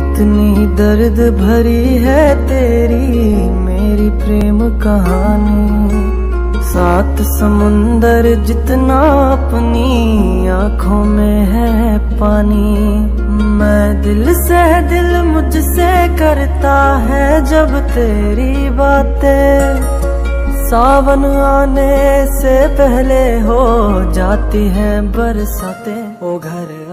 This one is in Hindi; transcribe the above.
कितनी दर्द भरी है तेरी मेरी प्रेम कहानी। सात समुंदर जितना अपनी आँखों में है पानी। मैं दिल से दिल मुझसे करता है जब तेरी बातें, सावन आने से पहले हो जाती है बरसातें। ओ घर